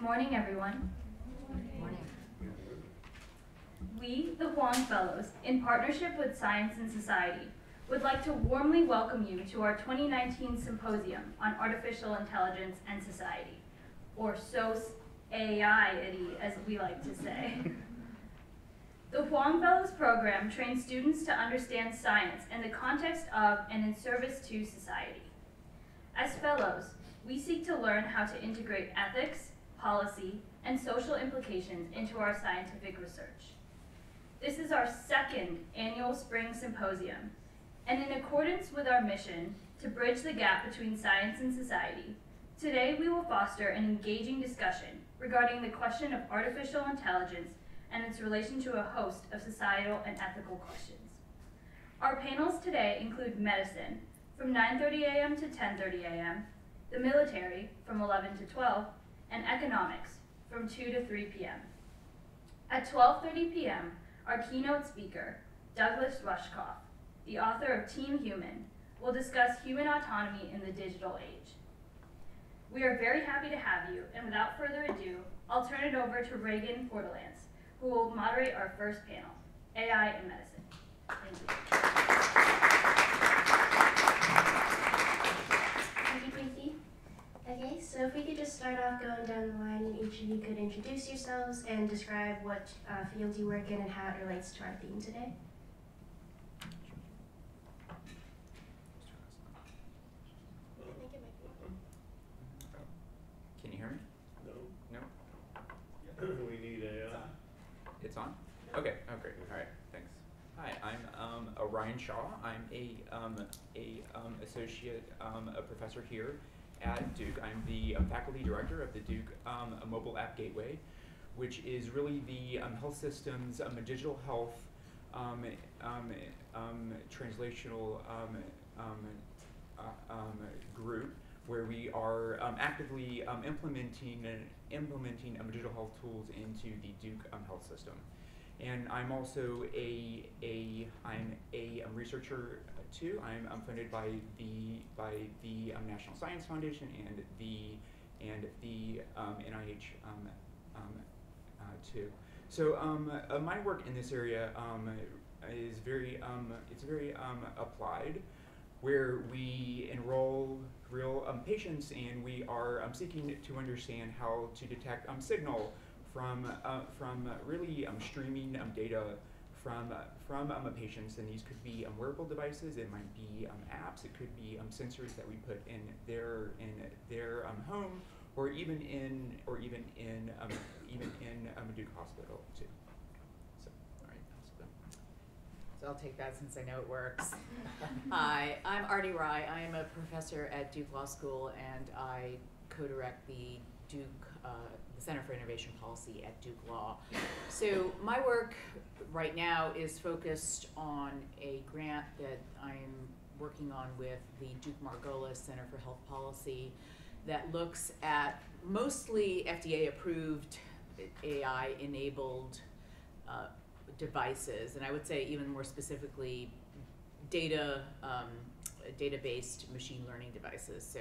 Good morning, everyone. Good morning. We, the Huang Fellows, in partnership with Science and Society, would like to warmly welcome you to our 2019 Symposium on Artificial Intelligence and Society, or SOS-AI-ity, as we like to say. The Huang Fellows program trains students to understand science in the context of and in service to society. As fellows, we seek to learn how to integrate ethics, policy, and social implications into our scientific research. This is our second annual spring symposium, and in accordance with our mission to bridge the gap between science and society, today we will foster an engaging discussion regarding the question of artificial intelligence and its relation to a host of societal and ethical questions. Our panels today include medicine, from 9:30 a.m. to 10:30 a.m., the military, from 11 to 12, and economics, from 2 to 3 p.m. At 12:30 p.m., our keynote speaker, Douglas Rushkoff, the author of Team Human, will discuss human autonomy in the digital age. We are very happy to have you, and without further ado, I'll turn it over to Reagan Fortelance, who will moderate our first panel, AI in Medicine. Thank you. Thank you, Quincy. Okay, so if we could just start off going down the line, and each of you could introduce yourselves and describe what field you work in and how it relates to our theme today. Can you hear me? No. No? We need a... It's on? Okay, oh great, all right, thanks. Hi, I'm Ryan Shaw. I'm a professor here at Duke. I'm the faculty director of the Duke Mobile App Gateway, which is really the health systems, digital health, translational group, where we are actively implementing digital health tools into the Duke health system. And I'm also a researcher too. I'm funded by the National Science Foundation and the NIH too. So my work in this area is very applied, where we enroll real patients, and we are seeking to understand how to detect signal from really streaming data from patients, and these could be wearable devices, it might be apps, it could be sensors that we put in their home, or even in Duke Hospital too. So I'll take that since I know it works. Hi, I'm Arti Rai. I am a professor at Duke Law School, and I co-direct the Duke Center for Innovation Policy at Duke Law. So my work right now is focused on a grant that I'm working on with the Duke Margolis Center for Health Policy that looks at mostly FDA-approved, AI-enabled devices, and I would say even more specifically data-based machine learning devices. So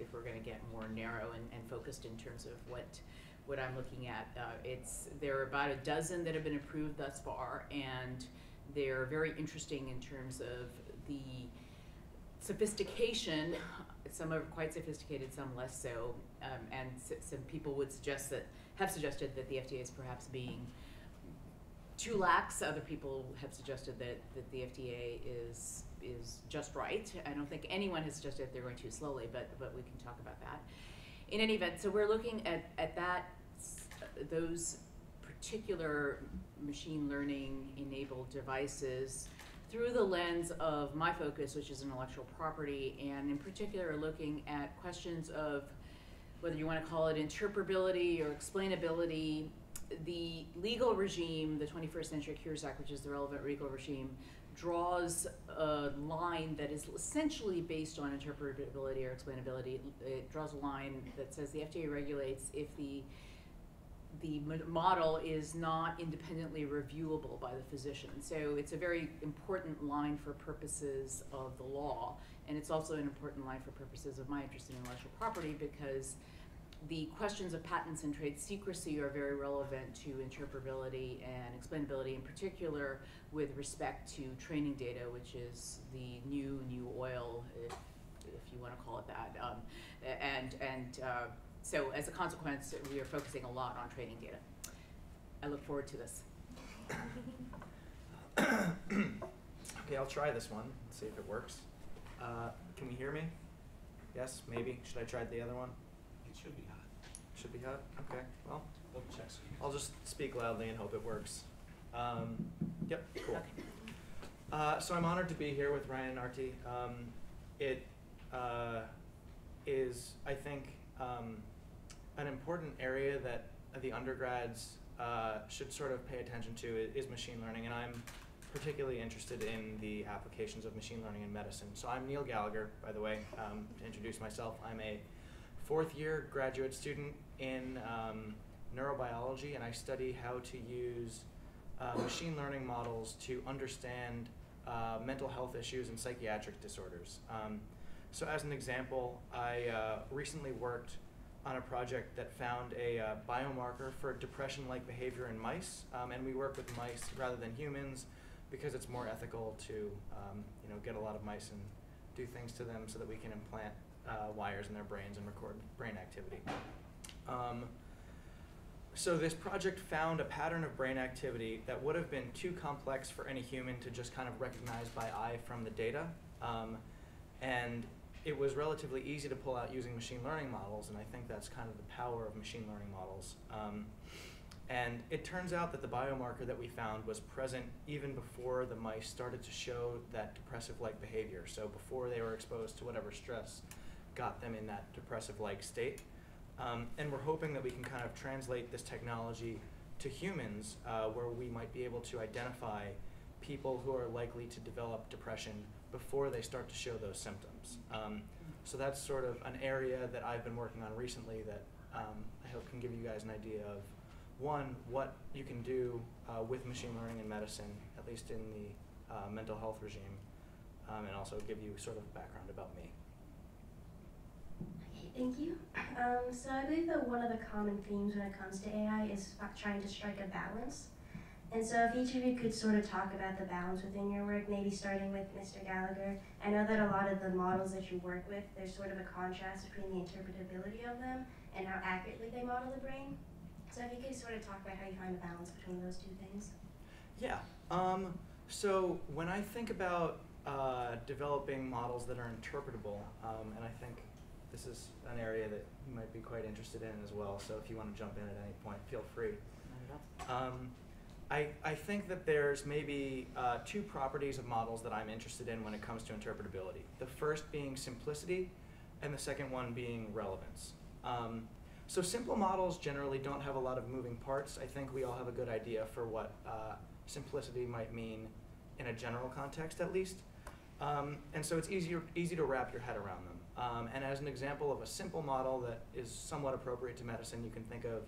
if we're going to get more narrow and focused in terms of what I'm looking at, there are about a dozen that have been approved thus far, and they're very interesting in terms of the sophistication. Some are quite sophisticated, some less so, and some people would suggest that have suggested that the FDA is perhaps being too lax. Other people have suggested that the FDA is just right. I don't think anyone has suggested they're going too slowly, but we can talk about that. In any event, so we're looking at those particular machine learning enabled devices through the lens of my focus, which is intellectual property, and in particular looking at questions of whether you want to call it interpretability or explainability. The legal regime, the 21st Century Cures Act, which is the relevant legal regime, draws a line that is essentially based on interpretability or explainability. It draws a line that says the FDA regulates if the model is not independently reviewable by the physician. So it's a very important line for purposes of the law, and it's also an important line for purposes of my interest in intellectual property, because the questions of patents and trade secrecy are very relevant to interpretability and explainability, in particular with respect to training data, which is the new oil, if you want to call it that. So as a consequence, we are focusing a lot on training data. I look forward to this. Okay, I'll try this one, see if it works. Can we hear me? Yes, maybe. Should I try the other one? It should be hot. Should be hot? Okay, well, we'll check. I'll just speak loudly and hope it works. Yep, cool. Okay. So I'm honored to be here with Ryan and Arti. It is, I think, an important area that the undergrads should sort of pay attention to is machine learning, and I'm particularly interested in the applications of machine learning in medicine. So I'm Neil Gallagher, by the way, to introduce myself. I'm a fourth-year graduate student in neurobiology, and I study how to use machine learning models to understand mental health issues and psychiatric disorders. So as an example, I recently worked on a project that found a biomarker for depression-like behavior in mice, and we work with mice rather than humans because it's more ethical to get a lot of mice and do things to them so that we can implant wires in their brains and record brain activity. So this project found a pattern of brain activity that would have been too complex for any human to just kind of recognize by eye from the data, and it was relatively easy to pull out using machine learning models, and I think that's kind of the power of machine learning models. And it turns out that the biomarker that we found was present even before the mice started to show that depressive-like behavior, so before they were exposed to whatever stress got them in that depressive-like state. And we're hoping that we can kind of translate this technology to humans, where we might be able to identify people who are likely to develop depression before they start to show those symptoms. So that's sort of an area that I've been working on recently that I hope can give you guys an idea of, one, what you can do with machine learning in medicine, at least in the mental health regime, and also give you sort of background about me. Okay, thank you. So I believe that one of the common themes when it comes to AI is trying to strike a balance. And so if each of you could sort of talk about the balance within your work, maybe starting with Mr. Gallagher. I know that a lot of the models that you work with, there's sort of a contrast between the interpretability of them and how accurately they model the brain. So if you could sort of talk about how you find the balance between those two things. Yeah, so when I think about developing models that are interpretable, and I think this is an area that you might be quite interested in as well, so if you want to jump in at any point, feel free. I think that there's maybe two properties of models that I'm interested in when it comes to interpretability. The first being simplicity, and the second one being relevance. So simple models generally don't have a lot of moving parts. I think we all have a good idea for what simplicity might mean in a general context, at least. And so it's easy to wrap your head around them. And as an example of a simple model that is somewhat appropriate to medicine, you can think of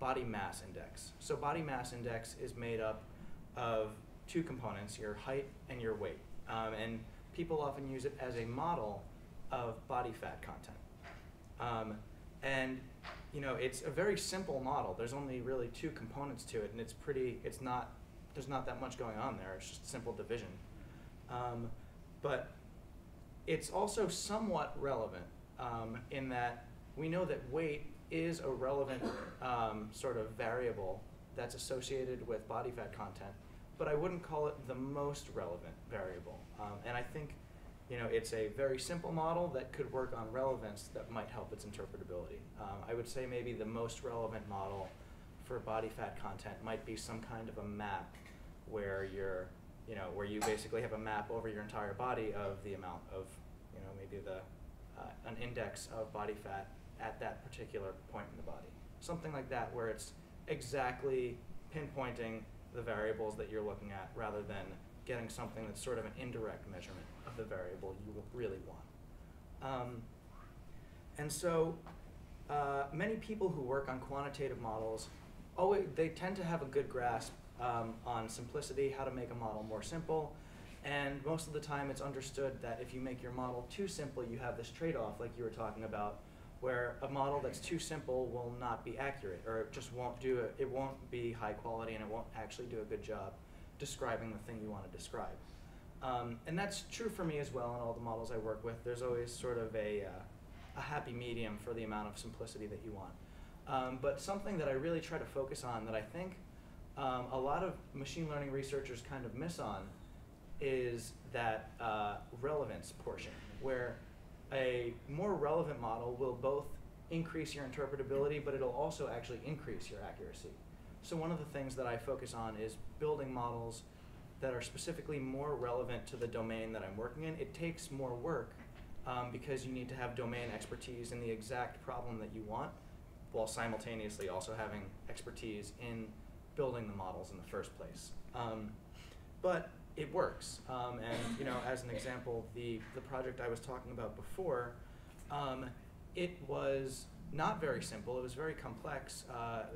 body mass index. So body mass index is made up of two components, your height and your weight. And people often use it as a model of body fat content. And you know, it's a very simple model. There's only really two components to it, and it's pretty, there's not that much going on there. It's just simple division. But it's also somewhat relevant in that we know that weight is a relevant sort of variable that's associated with body fat content, but I wouldn't call it the most relevant variable. And I think, you know, it's a very simple model that could work on relevance that might help its interpretability. I would say maybe the most relevant model for body fat content might be some kind of a map where you're, where you basically have a map over your entire body of the amount of, maybe the an index of body fat at that particular point in the body. Something like that where it's exactly pinpointing the variables that you're looking at rather than getting something that's sort of an indirect measurement of the variable you really want. And so many people who work on quantitative models, they tend to have a good grasp on simplicity, how to make a model more simple, and most of the time it's understood that if you make your model too simple, you have this trade-off like you were talking about where a model that's too simple will not be accurate, or it just won't do it. It won't be high quality, and it won't actually do a good job describing the thing you want to describe. And that's true for me as well in all the models I work with. There's always sort of a happy medium for the amount of simplicity that you want. But something that I really try to focus on that I think a lot of machine learning researchers kind of miss on is that relevance portion, where a more relevant model will both increase your interpretability, but it'll also actually increase your accuracy. So one of the things that I focus on is building models that are specifically more relevant to the domain that I'm working in. It takes more work because you need to have domain expertise in the exact problem that you want, while simultaneously also having expertise in building the models in the first place. But it works. And you know, as an example, the project I was talking about before, it was not very simple. It was very complex.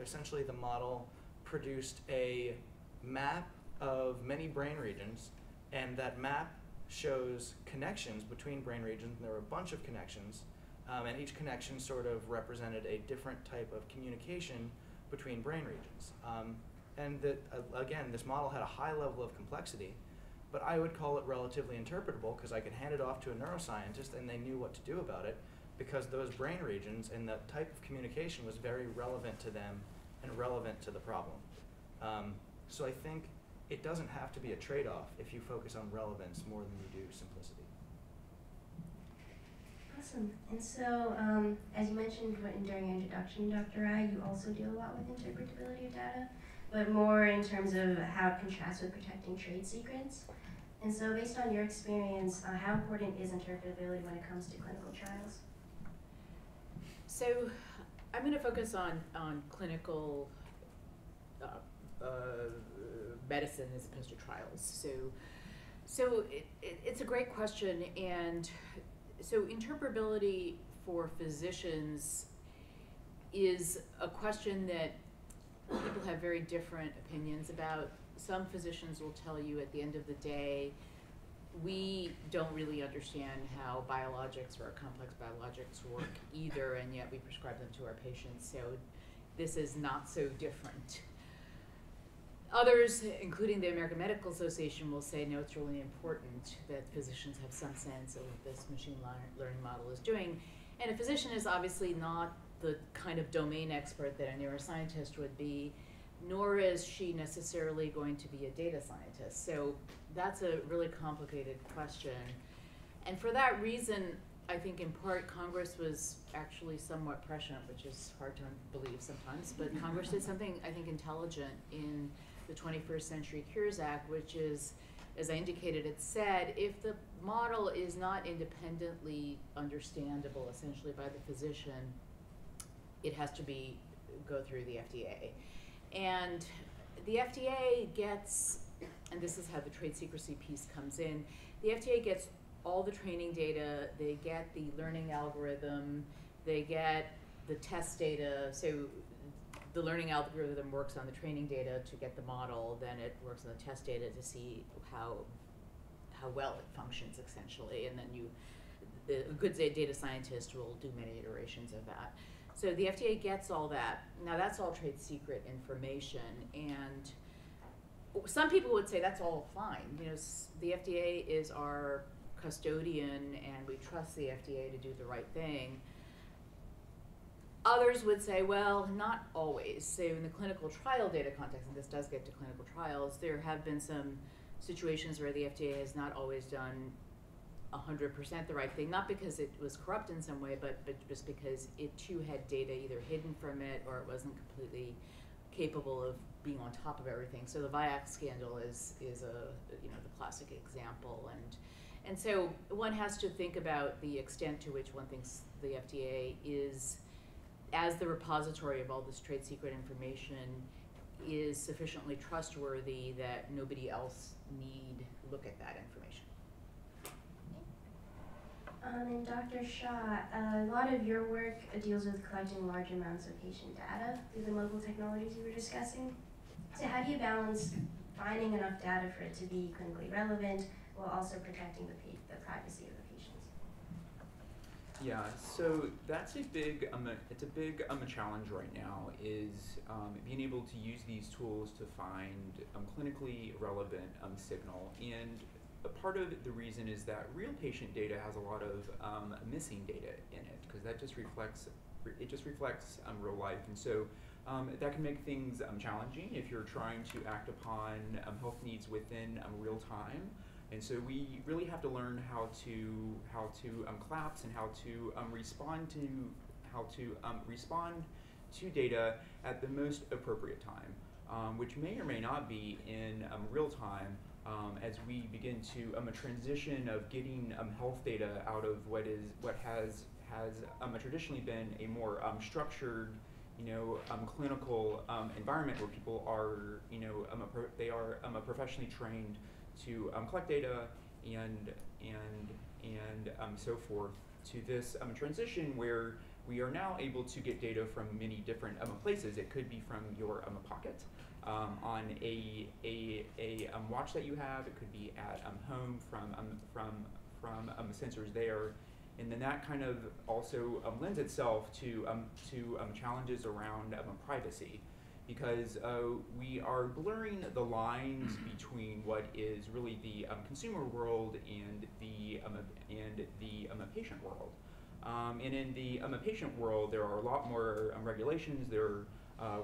Essentially, the model produced a map of many brain regions, and that map shows connections between brain regions, and there were a bunch of connections, and each connection sort of represented a different type of communication between brain regions. And that, again, this model had a high level of complexity, but I would call it relatively interpretable because I could hand it off to a neuroscientist and they knew what to do about it because those brain regions and that type of communication was very relevant to them and relevant to the problem. So I think it doesn't have to be a trade-off if you focus on relevance more than you do simplicity. Awesome. And so, as you mentioned during your introduction, Dr. Rai, you also deal a lot with interpretability of data, but more in terms of how it contrasts with protecting trade secrets. And so, based on your experience, how important is interpretability when it comes to clinical trials? So, I'm going to focus on clinical medicine as opposed to trials. So it's a great question, and so interpretability for physicians is a question that people have very different opinions about. Some physicians will tell you at the end of the day, we don't really understand how biologics or complex biologics work either, and yet we prescribe them to our patients, so this is not so different. Others, including the American Medical Association, will say, no, it's really important that physicians have some sense of what this machine learning model is doing. And a physician is obviously not the kind of domain expert that a neuroscientist would be, nor is she necessarily going to be a data scientist. So that's a really complicated question. And for that reason, I think in part Congress was actually somewhat prescient, which is hard to believe sometimes, but Congress did something, I think, intelligent in the 21st Century Cures Act, which is, as I indicated, it said if the model is not independently understandable essentially by the physician, it has to go through the FDA. And the FDA gets, and this is how the trade secrecy piece comes in, the FDA gets all the training data, they get the learning algorithm, they get the test data, so the learning algorithm works on the training data to get the model, then it works on the test data to see how well it functions essentially, and then a good data scientist will do many iterations of that. So the FDA gets all that. Now that's all trade secret information, and some people would say that's all fine. You know, the FDA is our custodian and we trust the FDA to do the right thing. Others would say, well, not always. So in the clinical trial data context, and this does get to clinical trials, there have been some situations where the FDA has not always done 100% the right thing, not because it was corrupt in some way, but just because it too had data either hidden from it or it wasn't completely capable of being on top of everything. So the VIOXX scandal is the classic example. And so one has to think about the extent to which one thinks the FDA is, as the repository of all this trade secret information, is sufficiently trustworthy that nobody else need look at that information. And Dr. Shaw, a lot of your work deals with collecting large amounts of patient data through the mobile technologies you were discussing. So how do you balance finding enough data for it to be clinically relevant while also protecting the privacy of the patients? Yeah, so that's a big challenge right now, is being able to use these tools to find clinically relevant signal. And a part of the reason is that real patient data has a lot of missing data in it, because that just reflects real life. And so that can make things challenging if you're trying to act upon health needs within real time. And so we really have to learn how to collapse and how to respond to data at the most appropriate time, which may or may not be in real time, as we begin to a transition of getting health data out of what has traditionally been a more structured, clinical environment where people are, they are professionally trained to collect data and so forth, to this transition where we are now able to get data from many different places. It could be from your pocket, on a watch that you have. It could be at home from sensors there, and then that kind of also lends itself to challenges around privacy, because we are blurring the lines between what is really the consumer world and the patient world. And in the patient world, there are a lot more regulations.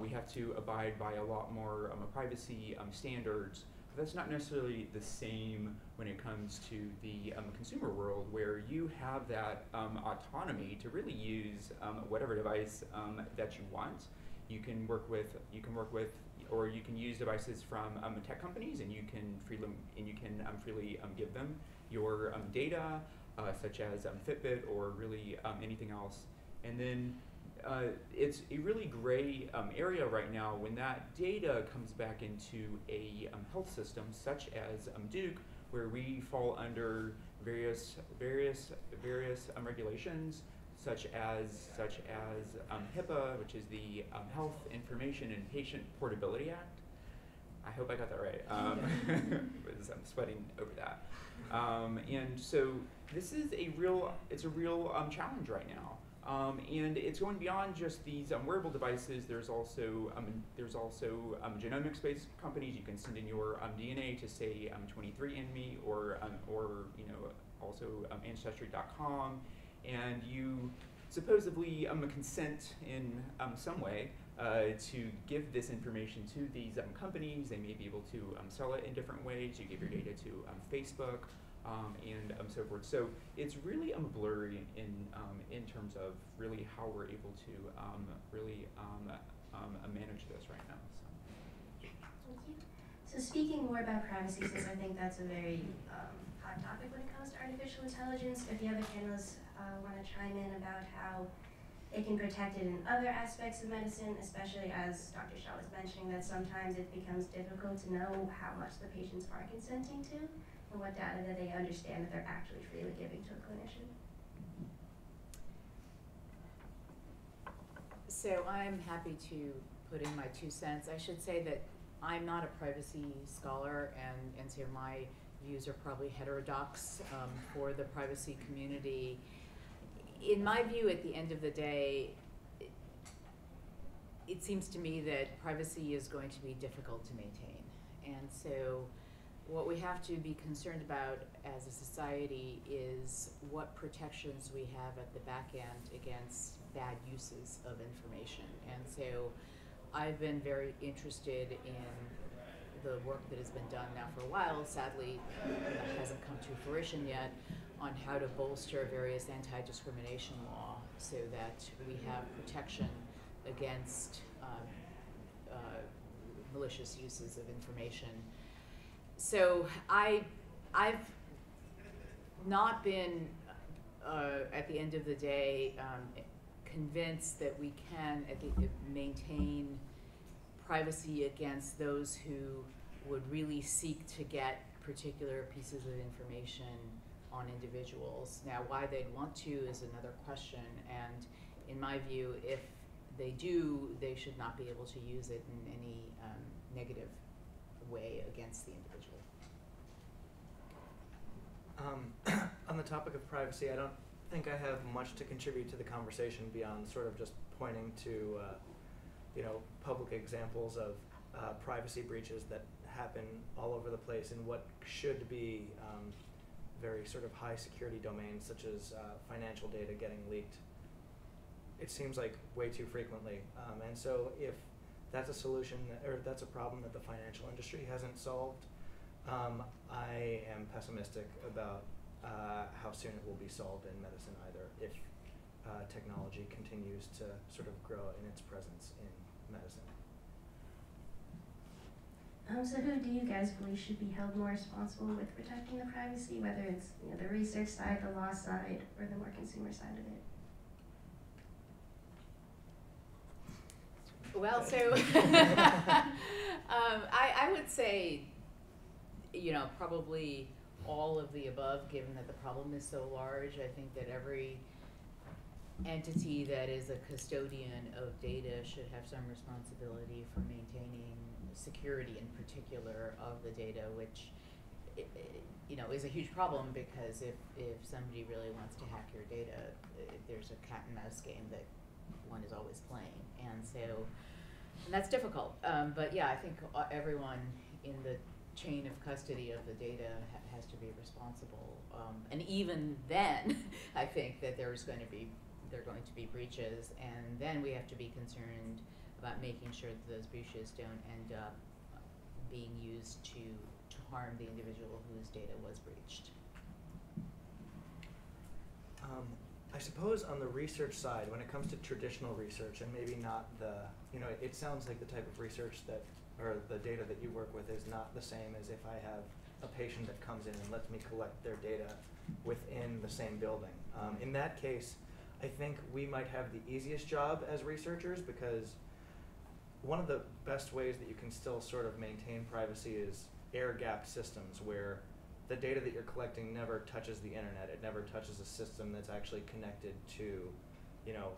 We have to abide by a lot more privacy standards. But that's not necessarily the same when it comes to the consumer world, where you have that autonomy to really use whatever device that you want. You can use devices from tech companies, and you can freely give them your data, such as Fitbit or really anything else. And then it's a really gray area right now when that data comes back into a health system such as Duke, where we fall under various regulations, such as HIPAA, which is the Health Information and Patient Portability Act. I hope I got that right. I'm sweating over that. And so this is a real challenge right now. And it's going beyond just these wearable devices. There's also genomics-based companies. You can send in your DNA to, say, 23andMe or also ancestry.com. And you supposedly consent in some way to give this information to these companies. They may be able to sell it in different ways. You give your data to Facebook and so forth. So it's really blurry in terms of really how we're able to manage this right now. So. Thank you. So speaking more about privacy, since I think that's a very hot topic when it comes to artificial intelligence, if the other panelists want to chime in about how they can protect it in other aspects of medicine, especially as Dr. Shaw was mentioning, that sometimes it becomes difficult to know how much the patients are consenting to and what data that they understand that they're actually freely giving to a clinician. So I'm happy to put in my 2 cents. I should say that I'm not a privacy scholar, and so my views are probably heterodox for the privacy community. In my view, at the end of the day, it seems to me that privacy is going to be difficult to maintain. And so what we have to be concerned about as a society is what protections we have at the back end against bad uses of information. And so I've been very interested in the work that has been done now for a while, sadly that hasn't come to fruition yet, on how to bolster various anti-discrimination law so that we have protection against malicious uses of information. So I've not been, at the end of the day, convinced that we can maintain privacy against those who would really seek to get particular pieces of information on individuals. Now, why they'd want to is another question, and in my view, if they do, they should not be able to use it in any negative way against the individual. On the topic of privacy, I don't think I have much to contribute to the conversation beyond sort of just pointing to you know, public examples of privacy breaches that happen all over the place in what should be very sort of high security domains, such as financial data getting leaked. It seems like way too frequently. And so if that's a solution, or that's a problem that the financial industry hasn't solved, I am pessimistic about how soon it will be solved in medicine either, if technology continues to sort of grow in its presence in medicine. So who do you guys believe should be held more responsible with protecting the privacy, whether it's the research side, the law side, or the more consumer side of it? Well, so I would say, probably all of the above, given that the problem is so large. I think that every entity that is a custodian of data should have some responsibility for maintaining security, in particular, of the data, which is a huge problem, because if somebody really wants to hack your data, there's a cat and mouse game that one is always playing, and that's difficult. But yeah, I think everyone in the chain of custody of the data has to be responsible, and even then, I think that there are going to be breaches, and then we have to be concerned about making sure that those breaches don't end up being used to harm the individual whose data was breached. I suppose on the research side, when it comes to traditional research, and maybe not the, it sounds like the type of research that, or the data that you work with is not the same as if I have a patient that comes in and lets me collect their data within the same building. In that case, I think we might have the easiest job as researchers, because one of the best ways that you can still sort of maintain privacy is air-gapped systems, where the data that you're collecting never touches the internet. It never touches a system that's actually connected to,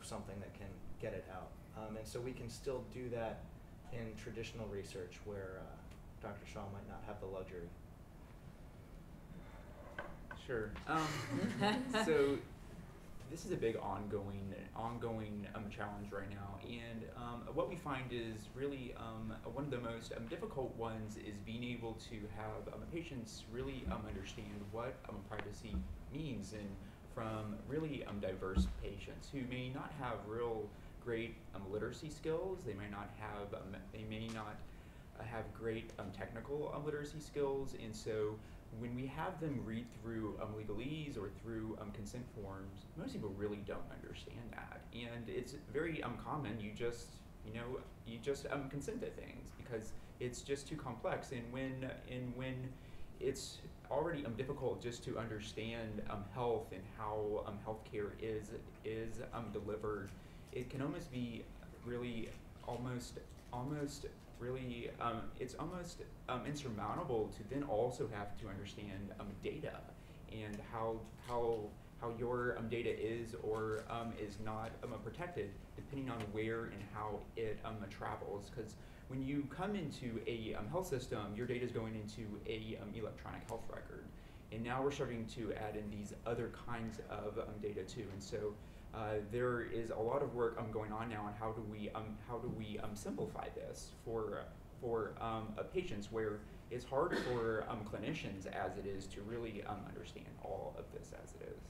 something that can get it out. And so we can still do that in traditional research, where Dr. Shaw might not have the luxury. Sure. So this is a big ongoing challenge right now, and what we find is really one of the most difficult ones is being able to have patients really understand what privacy means, and from really diverse patients who may not have real great literacy skills, they may not have great technical literacy skills, and so when we have them read through legalese or through consent forms, most people really don't understand that, and it's very uncommon. You just consent to things because it's just too complex. And when it's already difficult just to understand health and how healthcare is delivered, it can almost be really almost insurmountable to then also have to understand data and how your data is or is not protected, depending on where and how it travels. Because when you come into a health system, your data is going into a electronic health record, and now we're starting to add in these other kinds of data too. And so there is a lot of work going on now on how do we simplify this for patients, where it's hard for clinicians as it is to really understand all of this as it is.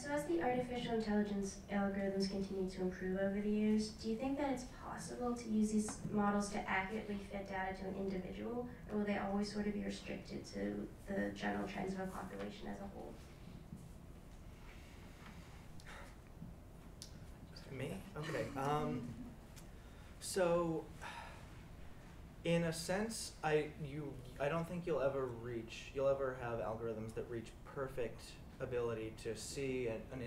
So as the artificial intelligence algorithms continue to improve over the years, do you think that it's possible to use these models to accurately fit data to an individual, or will they always sort of be restricted to the general trends of a population as a whole? Me? Okay. So, in a sense, I don't think you'll ever have algorithms that reach perfect ability to see a new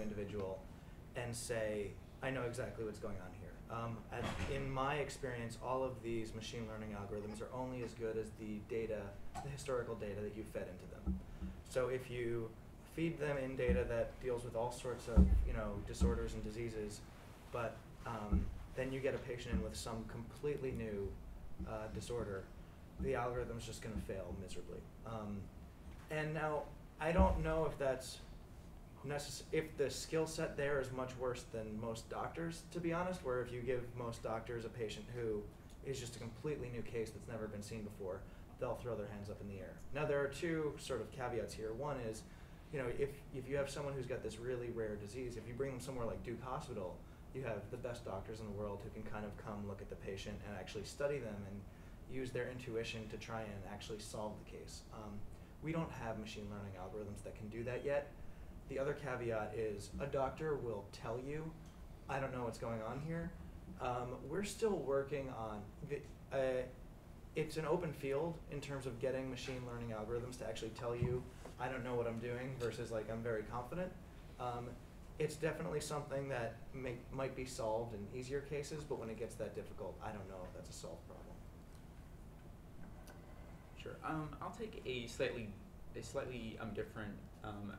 individual, and say, I know exactly what's going on here. In my experience, all of these machine learning algorithms are only as good as the historical data that you fed into them. So if you feed them in data that deals with all sorts of disorders and diseases, but then you get a patient in with some completely new disorder, the algorithm's just going to fail miserably. And now I don't know if that's if the skill set there is much worse than most doctors, to be honest, where if you give most doctors a patient who is just a completely new case that's never been seen before, they'll throw their hands up in the air. Now there are two sort of caveats here. One is, you know, if you have someone who's got this really rare disease, if you bring them somewhere like Duke Hospital, you have the best doctors in the world who can kind of come look at the patient and actually study them and use their intuition to try and actually solve the case. We don't have machine learning algorithms that can do that yet. The other caveat is a doctor will tell you, I don't know what's going on here. We're still working on, it's an open field in terms of getting machine learning algorithms to actually tell you, I don't know what I'm doing versus like I'm very confident. It's definitely something that might be solved in easier cases, but when it gets that difficult, I don't know if that's a solved problem. Sure, I'll take a slightly different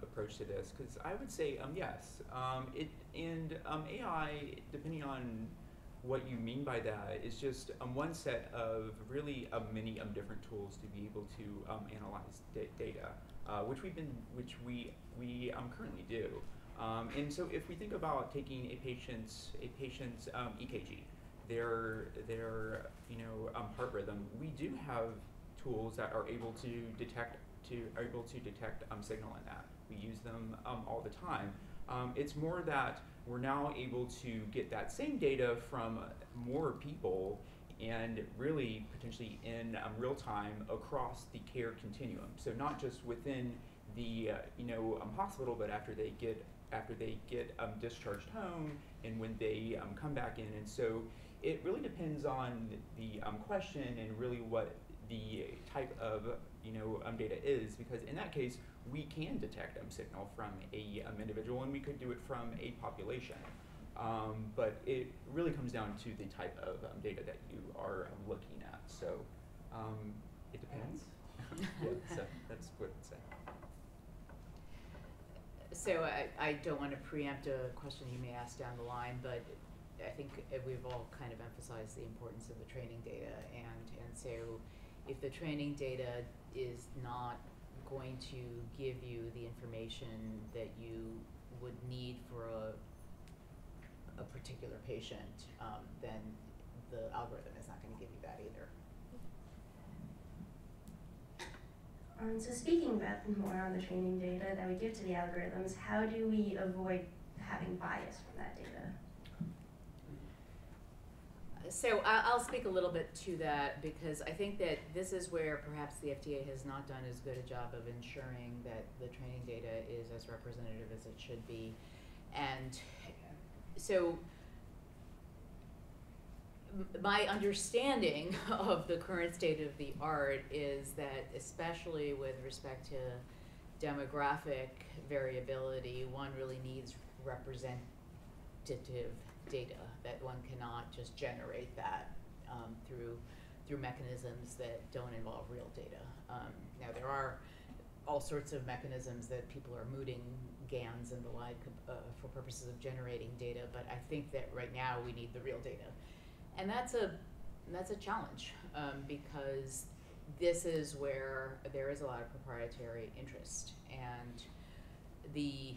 approach to this, because I would say yes. AI, depending on what you mean by that, is just one set of really many different tools to be able to analyze data, which we currently do. And so, if we think about taking a patient's EKG, their heart rhythm, we do have tools that are able to detect signal in that. We use them all the time. It's more that we're now able to get that same data from more people and really potentially in real time across the care continuum. So not just within the hospital, but after they get discharged home and when they come back in. And so it really depends on the question and really what the type of data is, because in that case we can detect signal from a individual and we could do it from a population, but it really comes down to the type of data that you are looking at. So it depends. Yeah, so that's what I'd say. So I don't want to preempt a question you may ask down the line, but I think we've all kind of emphasized the importance of the training data, and so if the training data is not going to give you the information that you would need for a particular patient, then the algorithm is not going to give you that either. So speaking about more on the training data that we give to the algorithms, how do we avoid having bias from that data? So I'll speak a little bit to that, because I think that this is where perhaps the FDA has not done as good a job of ensuring that the training data is as representative as it should be. And so my understanding of the current state of the art is that, especially with respect to demographic variability, one really needs representative data, that one cannot just generate that through mechanisms that don't involve real data. Now there are all sorts of mechanisms that people are mooting, GANs and the like, for purposes of generating data, but I think that right now we need the real data. And that's a challenge, because this is where there is a lot of proprietary interest. And the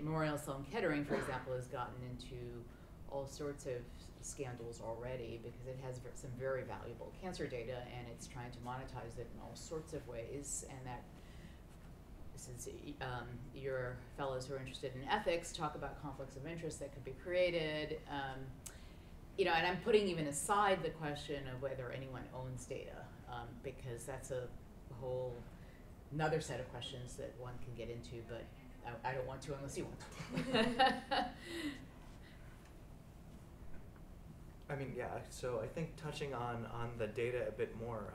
Memorial Sloan Kettering, for example, has gotten into all sorts of scandals already because it has some very valuable cancer data and it's trying to monetize it in all sorts of ways. And that, since your fellows who are interested in ethics talk about conflicts of interest that could be created, and I'm putting even aside the question of whether anyone owns data, because that's a whole another set of questions that one can get into, but I don't want to unless you want to. I mean, yeah, so I think touching on the data a bit more,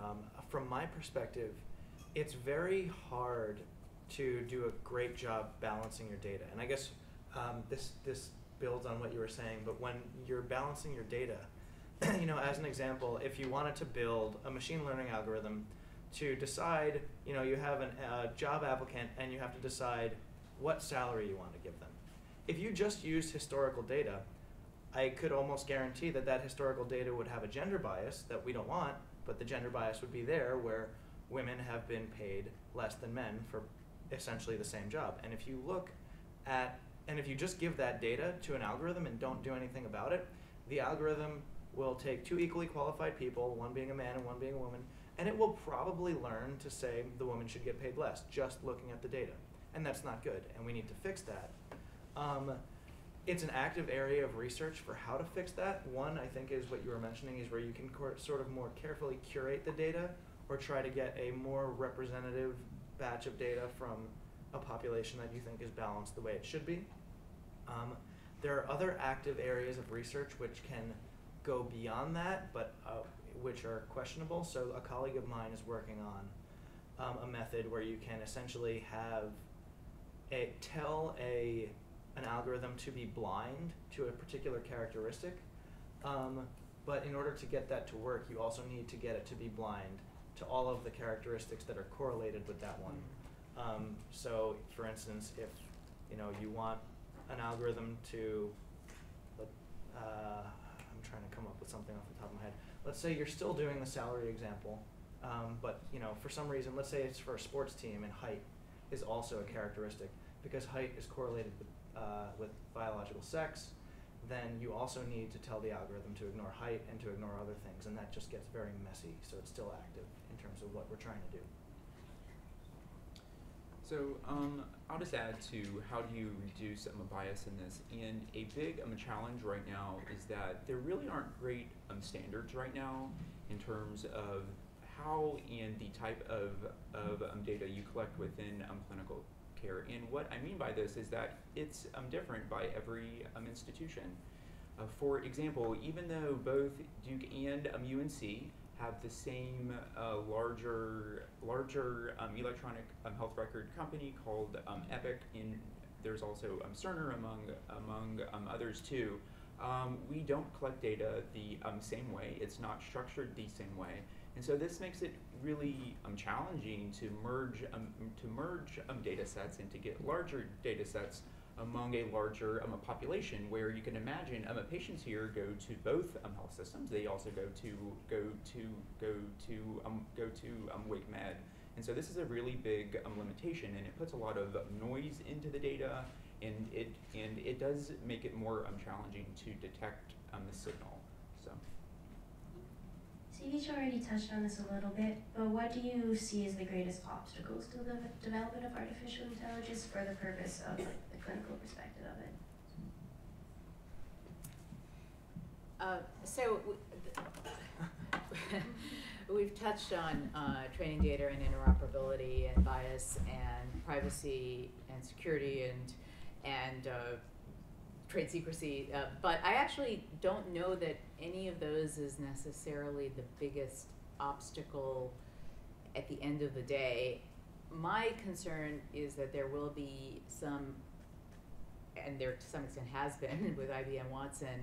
from my perspective, it's very hard to do a great job balancing your data. And I guess this builds on what you were saying, but when you're balancing your data, as an example, if you wanted to build a machine learning algorithm to decide, you have a job applicant and you have to decide what salary you want to give them. If you just used historical data, I could almost guarantee that that historical data would have a gender bias that we don't want, but the gender bias would be there where women have been paid less than men for essentially the same job. And if you look at, and if you just give that data to an algorithm and don't do anything about it, the algorithm will take two equally qualified people, one being a man and one being a woman, and it will probably learn to say the woman should get paid less, just looking at the data. And that's not good, and we need to fix that. It's an active area of research for how to fix that. One, I think, is what you were mentioning, is where you can sort of more carefully curate the data or try to get a more representative batch of data from a population that you think is balanced the way it should be. There are other active areas of research which can go beyond that, but which are questionable. So a colleague of mine is working on a method where you can essentially have an algorithm to be blind to a particular characteristic, but in order to get that to work, you also need to get it to be blind to all of the characteristics that are correlated with that one. So, for instance, if you want an algorithm to, I'm trying to come up with something off the top of my head. Let's say you're still doing the salary example, but for some reason, let's say it's for a sports team, and height is also a characteristic because height is correlated with biological sex. Then you also need to tell the algorithm to ignore height and to ignore other things, and that just gets very messy. So it's still active in terms of what we're trying to do. So I'll just add to how do you reduce bias in this, and a big challenge right now is that there really aren't great standards right now in terms of how and the type of data you collect within clinical care. And what I mean by this is that it's different by every institution. For example, even though both Duke and UNC have the same larger electronic health record company called Epic, and there's also Cerner among others too. We don't collect data the same way. It's not structured the same way, and so this makes it really challenging to merge data sets and to get larger data sets among a larger population, where you can imagine patients here go to both health systems. They also go to WakeMed, and so this is a really big limitation, and it puts a lot of noise into the data, and it does make it more challenging to detect the signal. So. So you already touched on this a little bit, but what do you see as the greatest obstacles to the development of artificial intelligence for the purpose of the clinical perspective of it? We've touched on training data and interoperability and bias and privacy and security and trade secrecy, but I actually don't know that any of those is necessarily the biggest obstacle at the end of the day. My concern is that there will be some, and there to some extent has been with IBM Watson,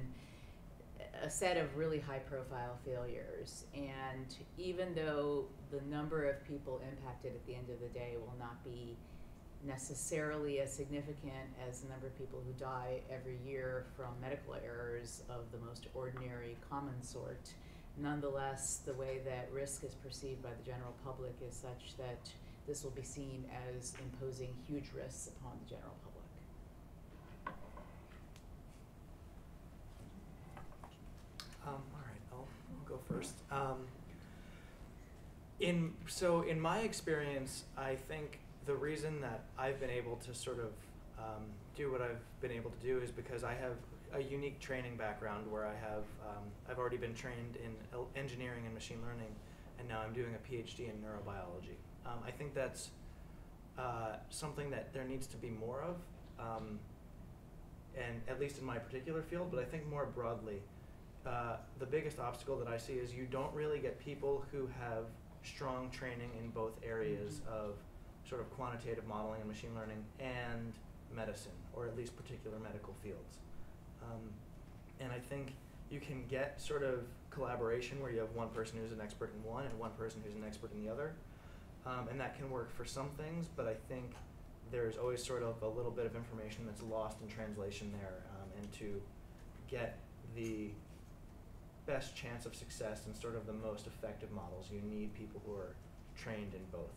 a set of really high profile failures. And even though the number of people impacted at the end of the day will not be necessarily as significant as the number of people who die every year from medical errors of the most ordinary common sort, nonetheless, the way that risk is perceived by the general public is such that this will be seen as imposing huge risks upon the general public. All right, I'll go first. So in my experience, I think the reason that I've been able to sort of do what I've been able to do is because I have a unique training background where I have, I've already been trained in engineering and machine learning, and now I'm doing a PhD in neurobiology. I think that's something that there needs to be more of, and at least in my particular field, but I think more broadly, the biggest obstacle that I see is you don't really get people who have strong training in both areas of sort of quantitative modeling and machine learning and medicine, or at least particular medical fields. And I think you can get sort of collaboration where you have one person who's an expert in one and one person who's an expert in the other. And that can work for some things, but I think there's always sort of a little bit of information that's lost in translation there. And to get the best chance of success and sort of the most effective models, you need people who are trained in both.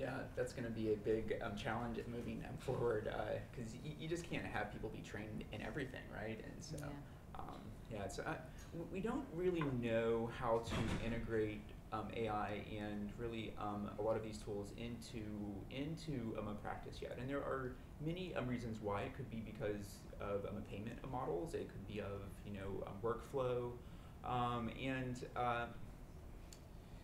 Yeah, that's going to be a big challenge at moving forward, because you just can't have people be trained in everything, right? And so, yeah, we don't really know how to integrate AI and really a lot of these tools into a practice yet. And there are many reasons why. It could be because of payment models. It could be of workflow,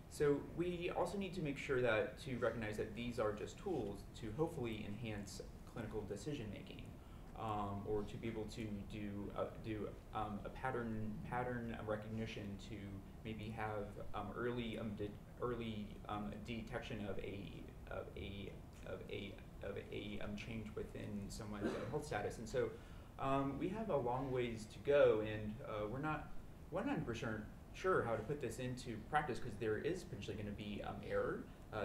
so we also need to make sure that to recognize that these are just tools to hopefully enhance clinical decision making, or to be able to do a pattern recognition to maybe have early detection of a change within someone's health status. And so we have a long ways to go, and we're not 100% sure how to put this into practice, because there is potentially going to be error.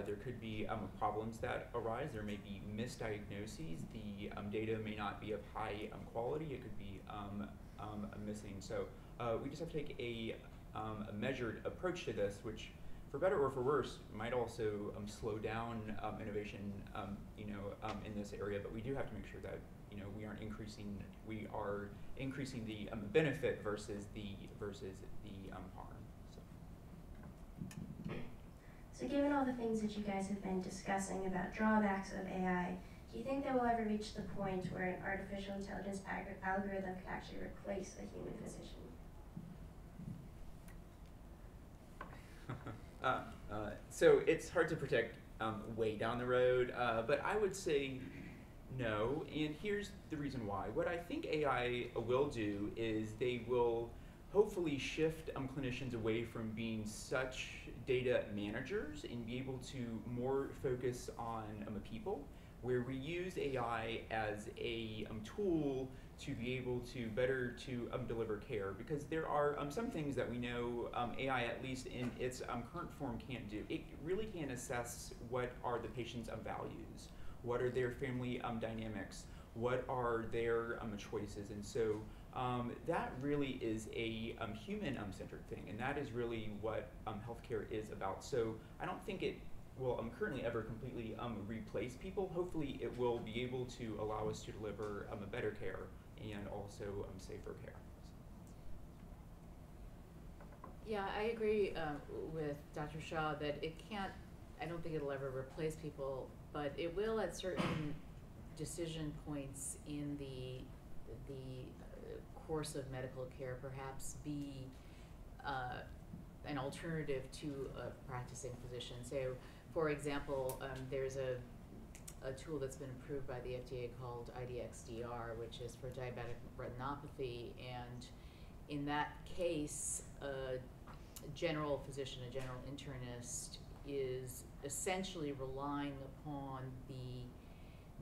There could be problems that arise. There may be misdiagnoses. The data may not be of high quality. It could be missing. So we just have to take a measured approach to this, which, for better or for worse, might also slow down innovation, in this area. But we do have to make sure that we are increasing the benefit versus the harm. So given all the things that you guys have been discussing about drawbacks of AI, do you think that we'll ever reach the point where an artificial intelligence algorithm could actually replace a human physician? So it's hard to predict way down the road, but I would say no, and here's the reason why. What I think AI will do is they will hopefully shift clinicians away from being such data managers and be able to more focus on people, where we use AI as a tool to be able to better to deliver care, because there are some things that we know AI, at least in its current form, can't do. It really can't assess what are the patient's values, what are their family dynamics, what are their choices, and so that really is a human centered thing, and that is really what healthcare is about. So I don't think it will currently ever completely replace people. Hopefully it will be able to allow us to deliver a better care and also safer care. Yeah, I agree with Dr. Shaw that it can't, I don't think it'll ever replace people, but it will at certain decision points in the course of medical care perhaps be an alternative to a practicing physician. So, for example, there's a tool that's been approved by the FDA called IDXDR, which is for diabetic retinopathy, and in that case, a general physician, a general internist, is essentially relying upon the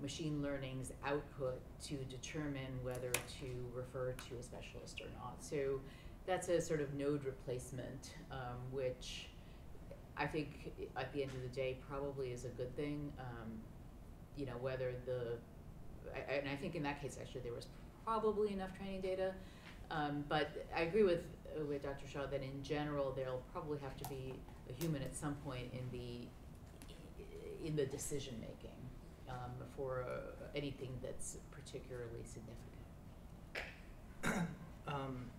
machine learning's output to determine whether to refer to a specialist or not. So that's a sort of node replacement, which I think at the end of the day probably is a good thing. Whether and I think in that case actually there was probably enough training data, but I agree with Dr. Shaw that in general there'll probably have to be a human at some point in the decision making for anything that's particularly significant.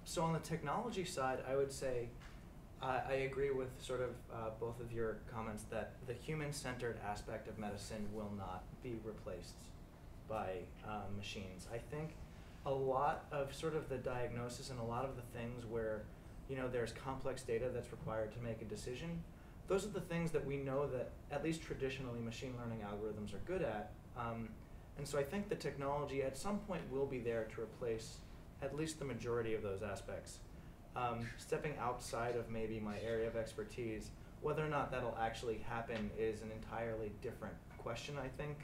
So on the technology side, I would say I agree with sort of both of your comments that the human-centered aspect of medicine will not be replaced by machines. I think a lot of sort of the diagnosis and a lot of the things where there's complex data that's required to make a decision, those are the things that we know that at least traditionally machine learning algorithms are good at. And so I think the technology at some point will be there to replace at least the majority of those aspects. Stepping outside of maybe my area of expertise, whether or not that'll actually happen is an entirely different question, I think.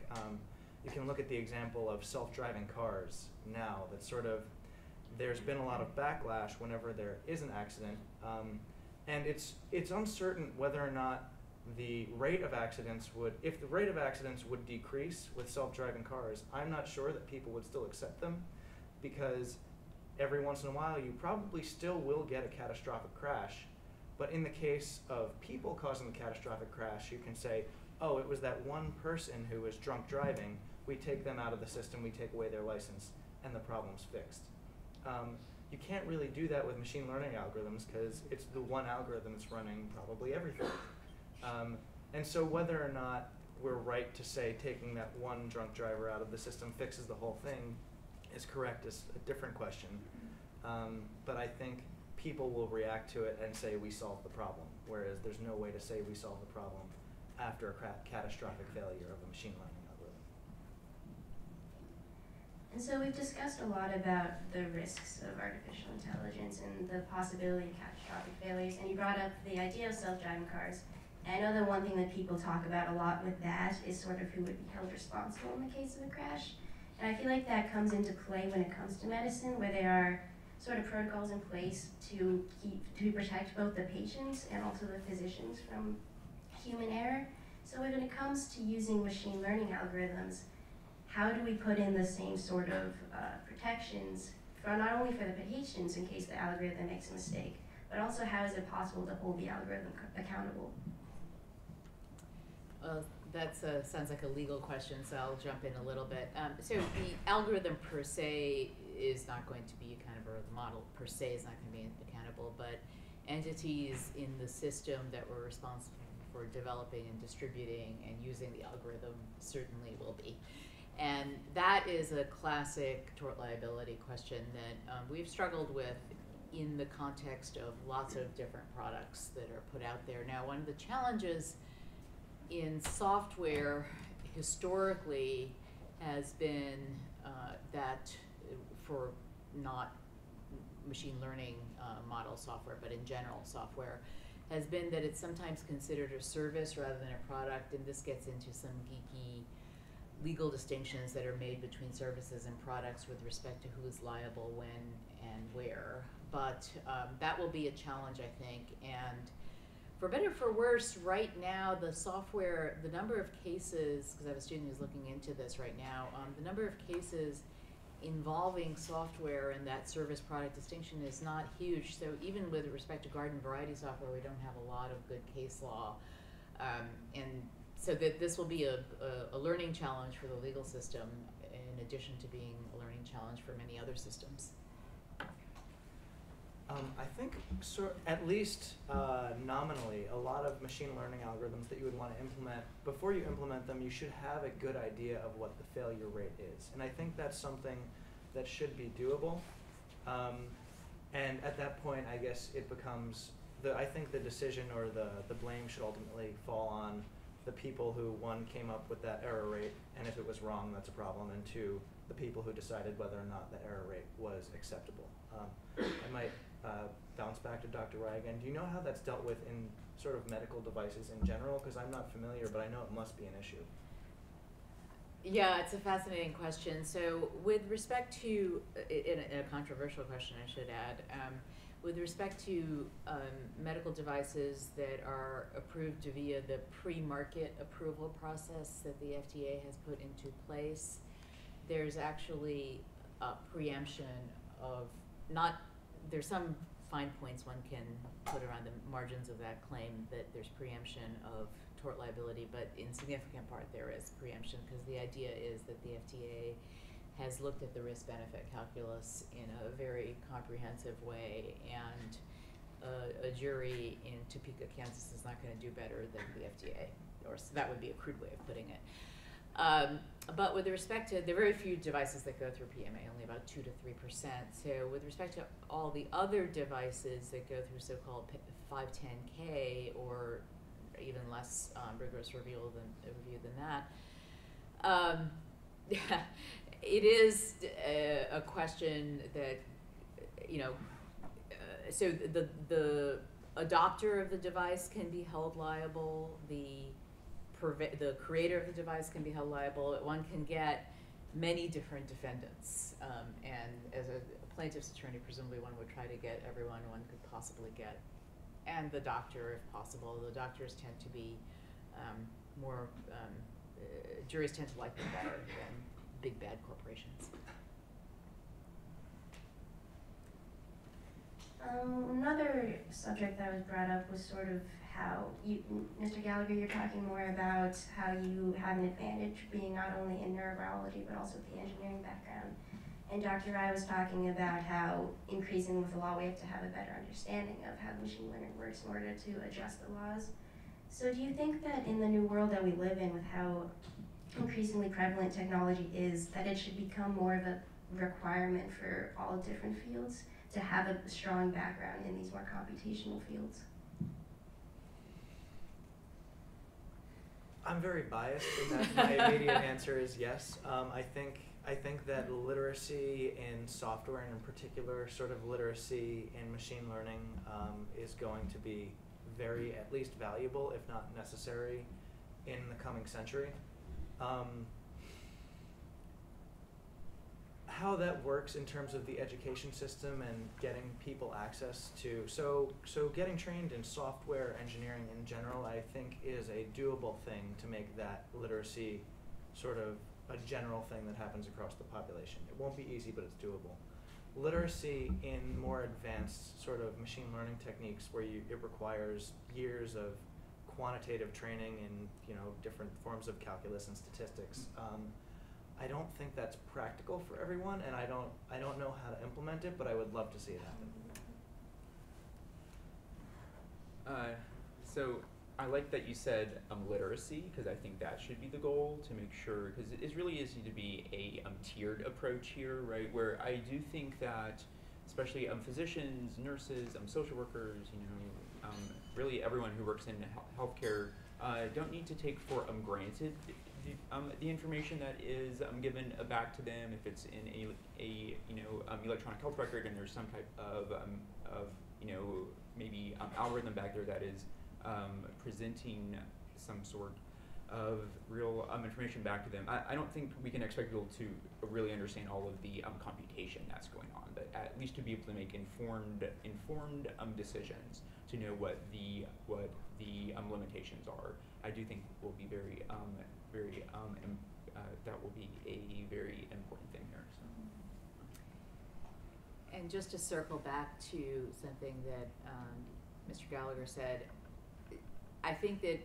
You can look at the example of self-driving cars now. That sort of, there's been a lot of backlash whenever there is an accident, and it's uncertain whether or not the rate of accidents would, if the rate of accidents would decrease with self-driving cars, I'm not sure that people would still accept them, because every once in a while you probably still will get a catastrophic crash, but in the case of people causing the catastrophic crash, you can say, oh, it was that one person who was drunk driving, we take them out of the system, we take away their license, and the problem's fixed. You can't really do that with machine learning algorithms because it's the one algorithm that's running probably everything. And so whether or not we're right to say taking that one drunk driver out of the system fixes the whole thing is correct is a different question. But I think people will react to it and say we solved the problem, whereas there's no way to say we solved the problem after a catastrophic failure of a machine learning algorithm. And so we've discussed a lot about the risks of artificial intelligence and the possibility of catastrophic failures, and you brought up the idea of self-driving cars. I know the one thing that people talk about a lot with that is sort of who would be held responsible in the case of a crash. And I feel like that comes into play when it comes to medicine, where there are sort of protocols in place to protect both the patients and also the physicians from human error. So when it comes to using machine learning algorithms, how do we put in the same sort of protections, for not only for the patients in case the algorithm makes a mistake, but also how is it possible to hold the algorithm accountable? Well, that sounds like a legal question, so I'll jump in a little bit. So the algorithm per se is not going to be accountable, or the model per se is not going to be accountable, but entities in the system that were responsible for developing and distributing and using the algorithm certainly will be. And that is a classic tort liability question that we've struggled with in the context of lots of different products that are put out there. Now, one of the challenges in software historically has been that for not machine learning model software, but in general software, has been that it's sometimes considered a service rather than a product, and this gets into some geeky legal distinctions that are made between services and products with respect to who is liable when and where. But that will be a challenge, I think, and for better or for worse, right now, the software, the number of cases, because I have a student who's looking into this right now, the number of cases involving software and that service product distinction is not huge. So even with respect to garden variety software, we don't have a lot of good case law. And so that this will be a learning challenge for the legal system, in addition to being a learning challenge for many other systems. I think, at least nominally, a lot of machine learning algorithms that you would want to implement, before you implement them, you should have a good idea of what the failure rate is. And I think that's something that should be doable. And at that point, I guess it becomes, I think the decision or the blame should ultimately fall on the people who, one, came up with that error rate, and if it was wrong, that's a problem, and two, the people who decided whether or not the error rate was acceptable. I might bounce back to Dr. Rai again. Do you know how that's dealt with in sort of medical devices in general? Because I'm not familiar, but I know it must be an issue. Yeah, it's a fascinating question. So with respect to, in a controversial question I should add, with respect to medical devices that are approved via the pre-market approval process that the FDA has put into place, there's actually a preemption of not, there's some fine points one can put around the margins of that claim that there's preemption of tort liability, but in significant part there is preemption because the idea is that the FDA has looked at the risk-benefit calculus in a very comprehensive way, and a jury in Topeka, Kansas is not going to do better than the FDA, or so that would be a crude way of putting it. But with respect to, there are very few devices that go through PMA, only about 2 to 3%. So with respect to all the other devices that go through so-called 510K or even less rigorous review than that, it is a question that, you know, so the adopter of the device can be held liable, the creator of the device can be held liable. One can get many different defendants. And as a plaintiff's attorney, presumably one would try to get everyone one could possibly get. And the doctor, if possible. The doctors tend to be more, juries tend to like them better than big bad corporations. Another subject that was brought up was sort of how you, Mr. Gallagher, you're talking more about how you have an advantage being not only in neurobiology but also the engineering background. And Dr. Rai was talking about how increasing with the law, we have to have a better understanding of how machine learning works in order to adjust the laws. So do you think that in the new world that we live in, with how increasingly prevalent technology is, that it should become more of a requirement for all different fields to have a strong background in these more computational fields? I'm very biased in that my immediate answer is yes. I think that literacy in software, and in particular sort of literacy in machine learning, is going to be very, at least valuable, if not necessary, in the coming century. How that works in terms of the education system and getting people access to, so getting trained in software engineering in general, I think, is a doable thing to make that literacy sort of a general thing that happens across the population. It won't be easy, but it's doable. Literacy in more advanced sort of machine learning techniques, where it requires years of quantitative training in different forms of calculus and statistics. I don't think that's practical for everyone, and I don't know how to implement it, but I would love to see it happen. So I like that you said literacy, because I think that should be the goal, to make sure, because it really is need to be a tiered approach here, right? Where I do think that, especially physicians, nurses, social workers, really everyone who works in healthcare don't need to take for granted the information that is given back to them, if it's in a electronic health record, and there's some type of algorithm back there that is presenting some sort of real information back to them. I don't think we can expect people to really understand all of the computation that's going on, but at least to be able to make informed decisions, to know what the limitations are. I do think will be very that will be a very important thing here. So. And just to circle back to something that Mr. Gallagher said, I think that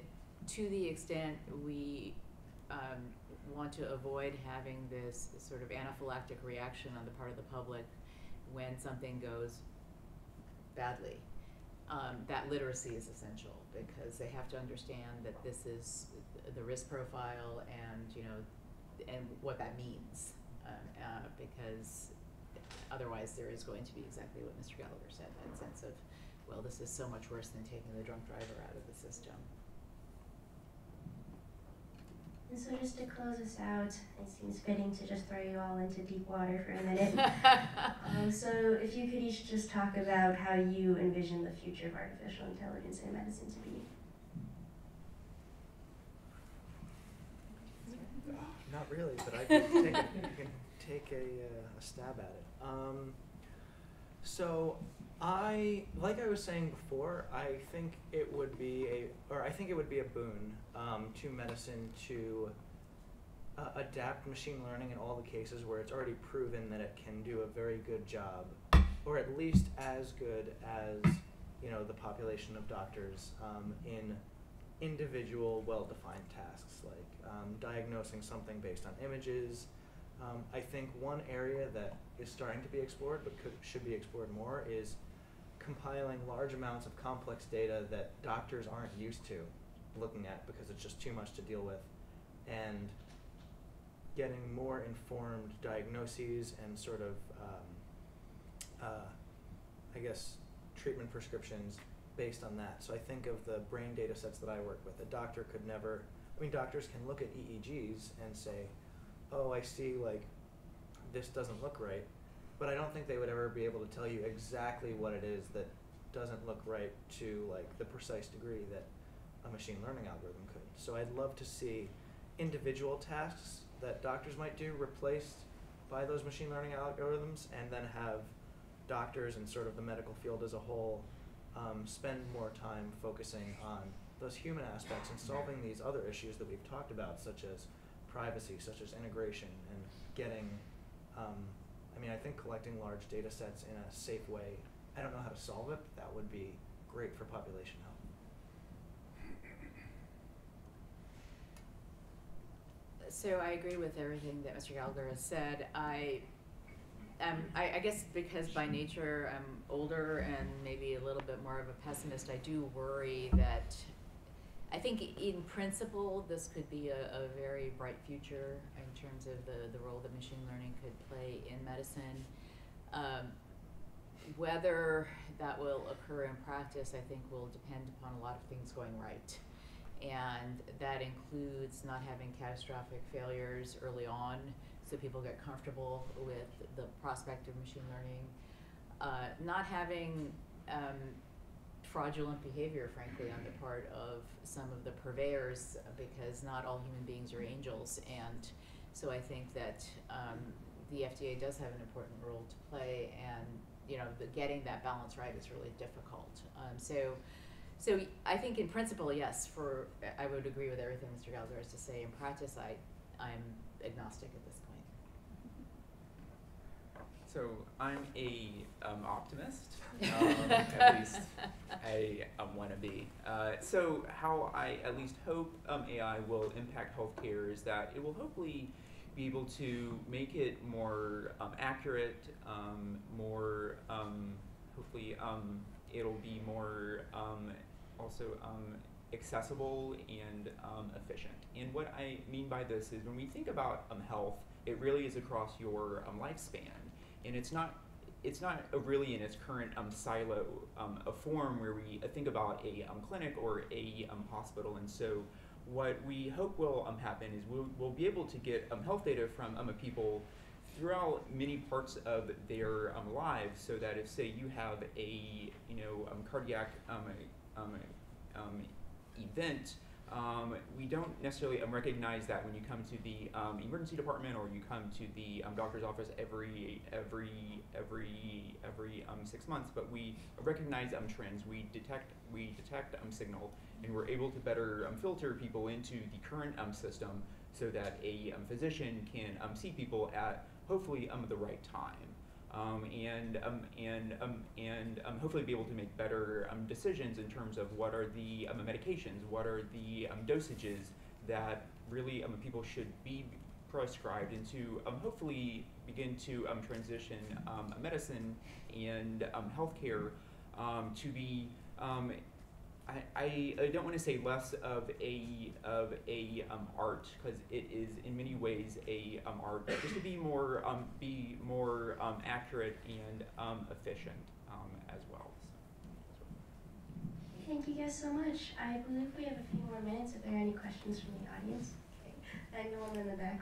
to the extent we want to avoid having this sort of anaphylactic reaction on the part of the public when something goes badly, that literacy is essential, because they have to understand that this is the risk profile and and what that means, because otherwise there is going to be exactly what Mr. Gallagher said, that sense of, well, this is so much worse than taking the drunk driver out of the system. And so just to close us out, it seems fitting to just throw you all into deep water for a minute. So if you could each just talk about how you envision the future of artificial intelligence in medicine to be. Not really, but I can take a stab at it. So like I was saying before, I think it would be a boon to medicine to adapt machine learning in all the cases where it's already proven that it can do a very good job, or at least as good as the population of doctors in individual, well-defined tasks, like diagnosing something based on images. I think one area that is starting to be explored, but should be explored more, is compiling large amounts of complex data that doctors aren't used to looking at, because it's just too much to deal with, and getting more informed diagnoses and sort of, I guess, treatment prescriptions based on that. So I think of the brain data sets that I work with. A doctor could never, doctors can look at EEGs and say, oh, I see, like, this doesn't look right, but I don't think they would ever be able to tell you exactly what it is that doesn't look right to, like, the precise degree that a machine learning algorithm could. So I'd love to see individual tasks that doctors might do replaced by those machine learning algorithms, and then have doctors and sort of the medical field as a whole spend more time focusing on those human aspects and solving these other issues that we've talked about, such as privacy, such as integration, and getting, I think collecting large data sets in a safe way I don't know how to solve it, but that would be great for population health. So I agree with everything that Mr. Gallagher has said. I guess because by nature I'm older and maybe a little bit more of a pessimist, I do worry that I think in principle this could be a very bright future in terms of the role that machine learning could play in medicine. Whether that will occur in practice, I think, will depend upon a lot of things going right. And that includes not having catastrophic failures early on, so people get comfortable with the prospect of machine learning. Not having fraudulent behavior, frankly, on the part of some of the purveyors, because not all human beings are angels. And so I think that the FDA does have an important role to play, and you know, getting that balance right is really difficult. So I think in principle, yes, I would agree with everything Mr. Gallagher has to say. In practice, I'm agnostic at this point. So I'm a optimist, at least I want to be. So how I at least hope AI will impact healthcare is that it will hopefully be able to make it more accurate, more hopefully it'll be more accessible and efficient. And what I mean by this is when we think about health, it really is across your lifespan, and it's not really in its current silo, a form where we think about a clinic or a hospital. And so what we hope will happen is we'll be able to get health data from people throughout many parts of their lives, so that if, say, you have a cardiac event, we don't necessarily recognize that when you come to the emergency department, or you come to the doctor's office every 6 months. But we recognize trends. We detect signal, and we're able to better filter people into the current system, so that a physician can see people at hopefully the right time, and hopefully be able to make better decisions in terms of what are the medications, what are the dosages that really people should be prescribed, and to hopefully begin to transition medicine and healthcare to be. I don't want to say less of a art, because it is in many ways a art, but just to be more accurate and efficient as well. Thank you guys so much. I believe we have a few more minutes if there are any questions from the audience. Okay. And one in the back.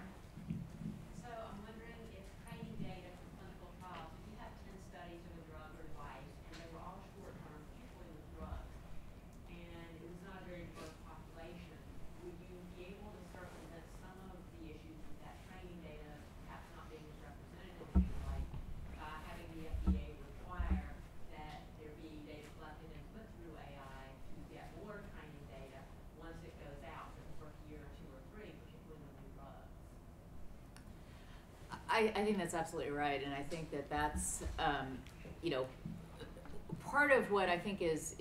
I think that's absolutely right, and I think that that's, part of what I think is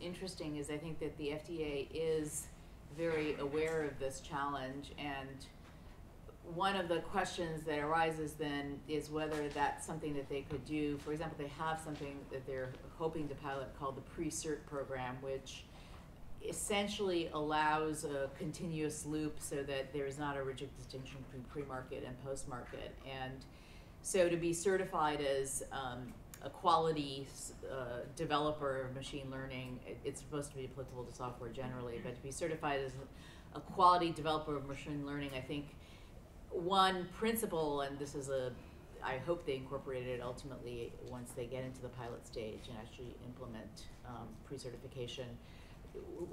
interesting is I think that the FDA is very aware of this challenge, and one of the questions that arises then is whether that's something that they could do. For example, they have something that they're hoping to pilot called the pre-cert program, which essentially allows a continuous loop so that there is not a rigid distinction between pre-market and post-market. And so to be certified as a quality developer of machine learning, it's supposed to be applicable to software generally, but to be certified as a quality developer of machine learning, I think one principle, and this is I hope they incorporate it ultimately once they get into the pilot stage and actually implement pre-certification,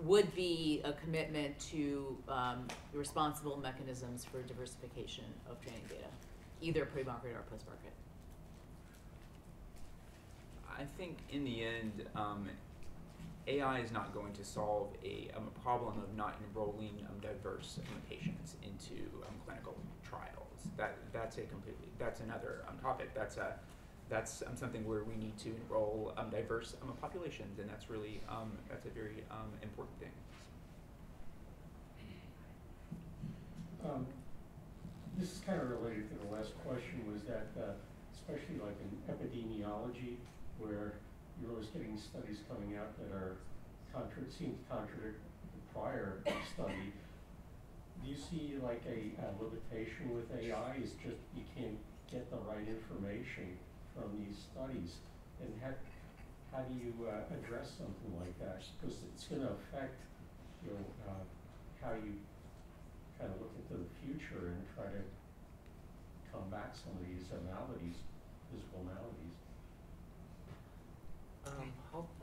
would be a commitment to responsible mechanisms for diversification of training data, either pre-market or post-market. I think in the end, AI is not going to solve a problem of not enrolling diverse patients into clinical trials. That's another topic. That's a that's something where we need to enroll diverse populations, and that's really, that's a very important thing. This is kind of related to the last question, was that especially like in epidemiology, where you're always getting studies coming out that are seem to contradict the prior study. Do you see like a limitation with AI? Is just you can't get the right information from these studies, and how do you address something like that? Because it's going to affect, you know, how you kind of look into the future and try to combat some of these maladies, physical maladies.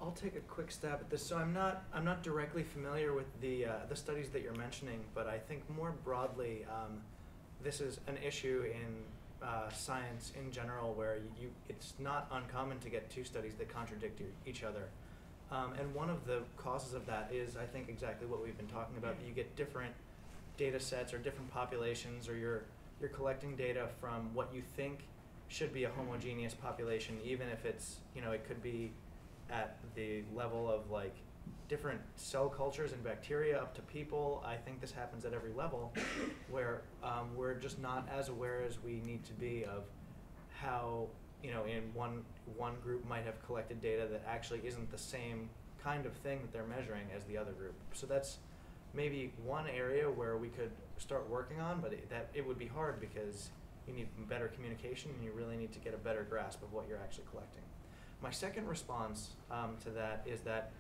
I'll take a quick stab at this. So I'm not directly familiar with the studies that you're mentioning, but I think more broadly, this is an issue in science in general, where it's not uncommon to get two studies that contradict each other, and one of the causes of that is, I think, exactly what we've been talking about. That you get different data sets or different populations, or you're collecting data from what you think should be a homogeneous population, even if it's, you know, it could be at the level of like different cell cultures and bacteria up to people. I think this happens at every level where we're just not as aware as we need to be of how, you know, in one group might have collected data that actually isn't the same kind of thing that they're measuring as the other group. So that's maybe one area where we could start working on, but it would be hard because you need better communication and you really need to get a better grasp of what you're actually collecting. My second response to that is that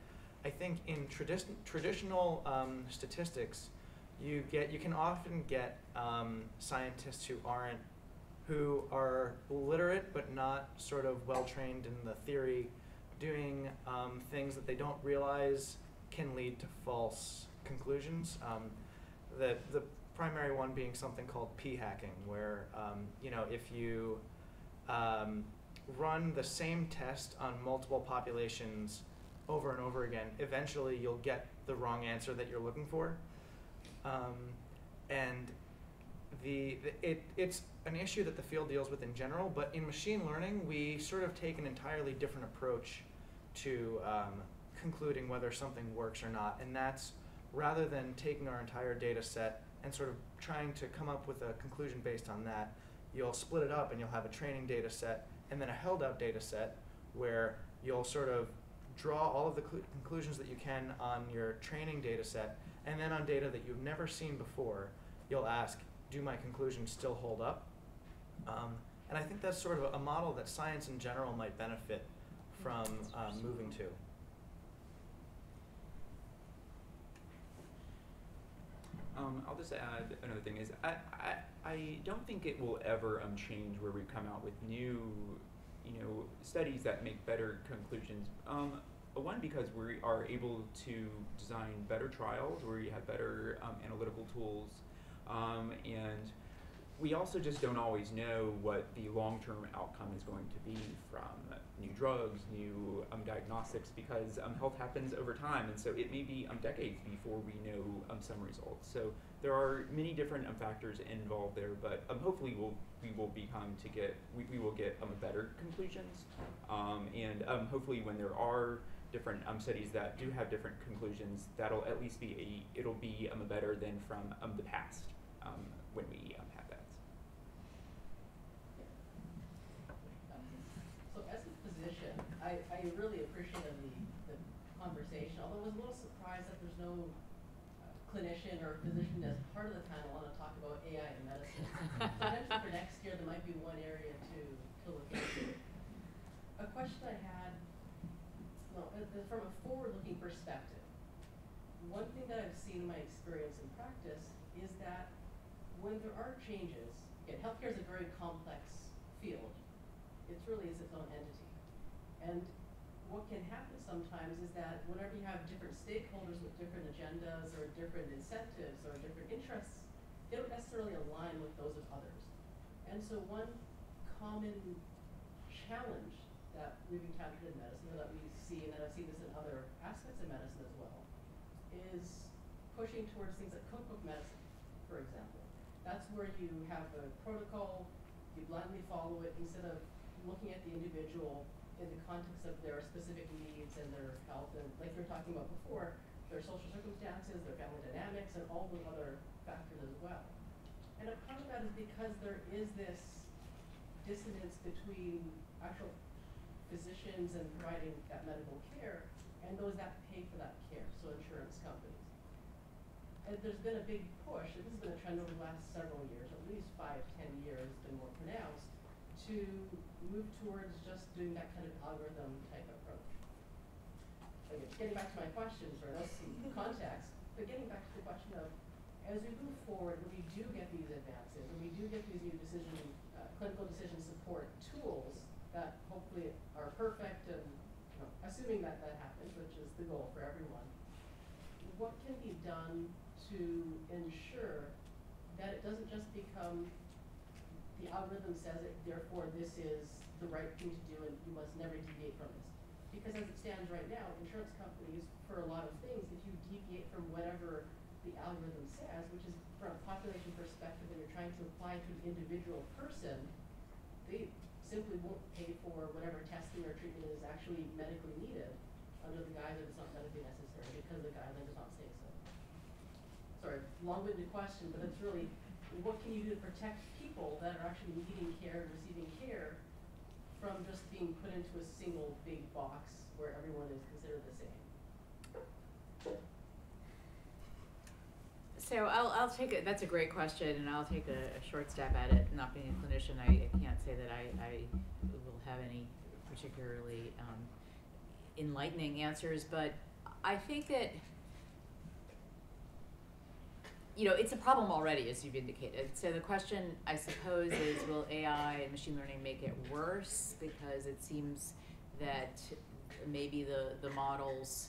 I think in traditional statistics, you can often get scientists who are literate but not sort of well trained in the theory, doing things that they don't realize can lead to false conclusions. The primary one being something called p-hacking, where you know, if you run the same test on multiple populations over and over again, eventually you'll get the wrong answer that you're looking for. And it's an issue that the field deals with in general, but in machine learning, we sort of take an entirely different approach to concluding whether something works or not. And that's rather than taking our entire data set and sort of trying to come up with a conclusion based on that, you'll split it up and you'll have a training data set and then a held out data set where you'll sort of draw all of the conclusions that you can on your training data set, and then on data that you've never seen before, you'll ask, do my conclusions still hold up? And I think that's sort of a model that science in general might benefit from moving to. I'll just add another thing is I don't think it will ever change where we come out with new, you know, studies that make better conclusions. One, because we are able to design better trials where you have better analytical tools, and we also just don't always know what the long-term outcome is going to be from new drugs, new diagnostics, because health happens over time, and so it may be decades before we know some results. So there are many different factors involved there, but hopefully we will get better conclusions, and hopefully when there are different studies that do have different conclusions, that'll at least be better than from the past when we have. I really appreciated the conversation, although I was a little surprised that there's no clinician or physician as part of the panel want to talk about AI in medicine. So potentially for next year, there might be one area to look into. A question I had, well, from a forward-looking perspective, one thing that I've seen in my experience and practice is that when there are changes, again, healthcare is a very complex field. It really is its own entity. And what can happen sometimes is that whenever you have different stakeholders with different agendas or different incentives or different interests, they don't necessarily align with those of others. And so one common challenge that we've encountered in medicine, that we see, and that I've seen this in other aspects of medicine as well, is pushing towards things like cookbook medicine, for example. That's where you have a protocol, you blindly follow it instead of looking at the individual in the context of their specific needs and their health, and like you were talking about before, their social circumstances, their family dynamics, and all those other factors as well. And I'm part of that is because there is this dissonance between actual physicians and providing that medical care and those that pay for that care, so insurance companies. And there's been a big push, and this has been a trend over the last several years, at least 5, 10 years, been more pronounced, to move towards just doing that kind of algorithm type approach. Okay, getting back to my question for this context, but getting back to the question of, as we move forward, when we do get these advances, when we do get these new decision, clinical decision support tools that hopefully are perfect, and you know, assuming that that happens, which is the goal for everyone, what can be done to ensure that it doesn't just become the algorithm says it, therefore this is the right thing to do and you must never deviate from this? Because as it stands right now, insurance companies, for a lot of things, if you deviate from whatever the algorithm says, which is from a population perspective and you're trying to apply to an individual person, they simply won't pay for whatever testing or treatment is actually medically needed under the guise that it's not medically necessary because the guideline does not say so. Sorry, long-winded question, but it's really, what can you do to protect people that are actually needing care and receiving care from just being put into a single big box where everyone is considered the same? So I'll take it. That's a great question, and I'll take a short stab at it. Not being a clinician, I can't say that I will have any particularly enlightening answers, but I think that, you know, it's a problem already, as you've indicated. So the question, I suppose, is will AI and machine learning make it worse? Because it seems that maybe the models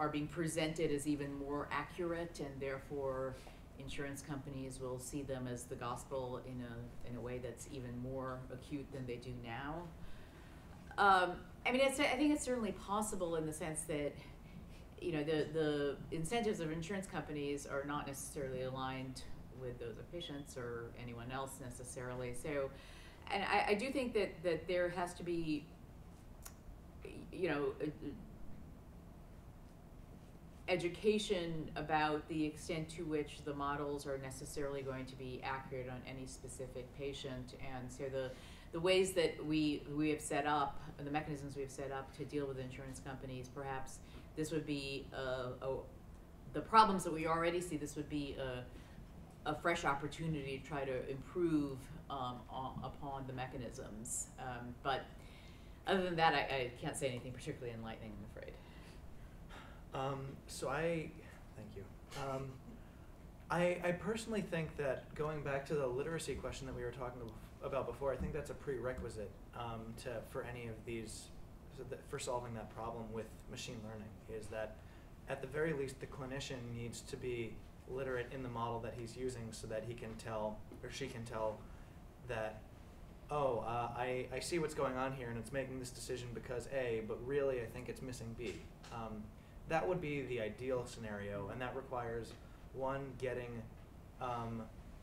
are being presented as even more accurate, and therefore insurance companies will see them as the gospel in a way that's even more acute than they do now. I mean, I think it's certainly possible in the sense that, you know, the incentives of insurance companies are not necessarily aligned with those of patients or anyone else necessarily. So, and I do think that there has to be, you know, education about the extent to which the models are necessarily going to be accurate on any specific patient. And so the ways that we have set up, the mechanisms we've set up to deal with insurance companies, perhaps this would be the problems that we already see, this would be a fresh opportunity to try to improve upon the mechanisms. But other than that, I can't say anything particularly enlightening, I'm afraid. Thank you. I personally think that, going back to the literacy question that we were talking about before, I think that's a prerequisite for any of these, for solving that problem with machine learning, is that at the very least the clinician needs to be literate in the model that he's using so that he can tell, or she can tell, that, oh, I see what's going on here and it's making this decision because A, but really I think it's missing B. That would be the ideal scenario, and that requires, one, getting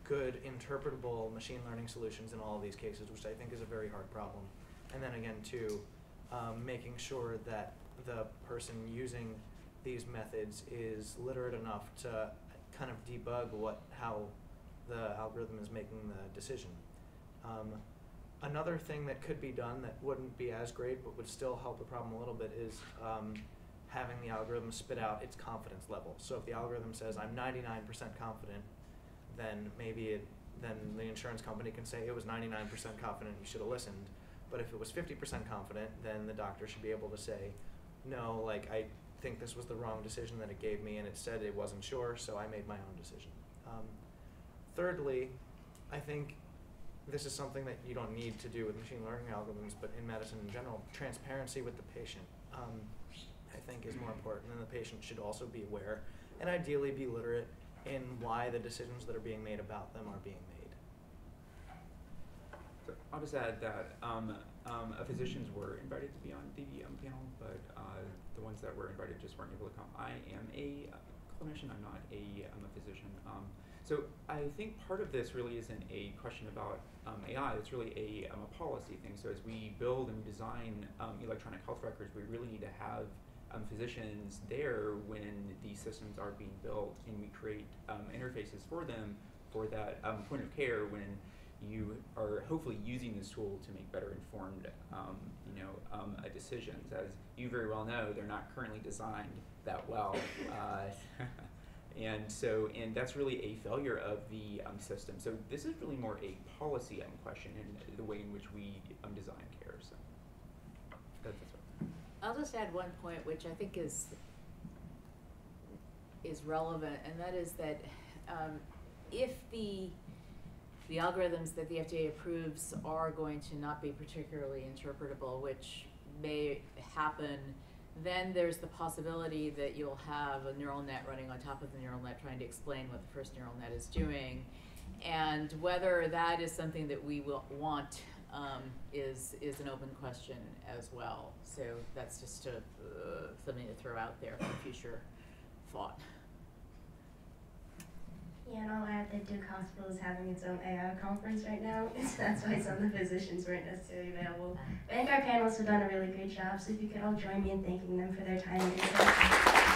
good interpretable machine learning solutions in all of these cases, which I think is a very hard problem. And then again, two, making sure that the person using these methods is literate enough to kind of debug how the algorithm is making the decision. Another thing that could be done that wouldn't be as great but would still help the problem a little bit is having the algorithm spit out its confidence level. So if the algorithm says I'm 99% confident, then then the insurance company can say it was 99% confident, you should have listened. But if it was 50% confident, then the doctor should be able to say, no, like I think this was the wrong decision that it gave me, and it said it wasn't sure, so I made my own decision. Thirdly, I think this is something that you don't need to do with machine learning algorithms, but in medicine in general, transparency with the patient. I think is more important, and the patient should also be aware and ideally be literate in why the decisions that are being made about them are being made. So I'll just add that physicians were invited to be on the panel, but the ones that were invited just weren't able to come. I am a clinician, I'm not a physician. So I think part of this really isn't a question about AI, it's really a policy thing. So as we build and design electronic health records, we really need to have physicians there when these systems are being built, and we create interfaces for them for that point of care when you are hopefully using this tool to make better informed decisions. As you very well know, they're not currently designed that well. And that's really a failure of the system. So this is really more a policy question in the way in which we design care. So that's right. I'll just add one point, which I think is relevant, and that is that if the algorithms that the FDA approves are going to not be particularly interpretable, which may happen, then there's the possibility that you'll have a neural net running on top of the neural net trying to explain what the first neural net is doing. And whether that is something that we will want is an open question as well. So that's just something to throw out there for future thought. Yeah, and I'll add that Duke Hospital is having its own AI conference right now, so that's why some of the physicians weren't necessarily available. But I think our panelists have done a really great job, so if you could all join me in thanking them for their time and insight.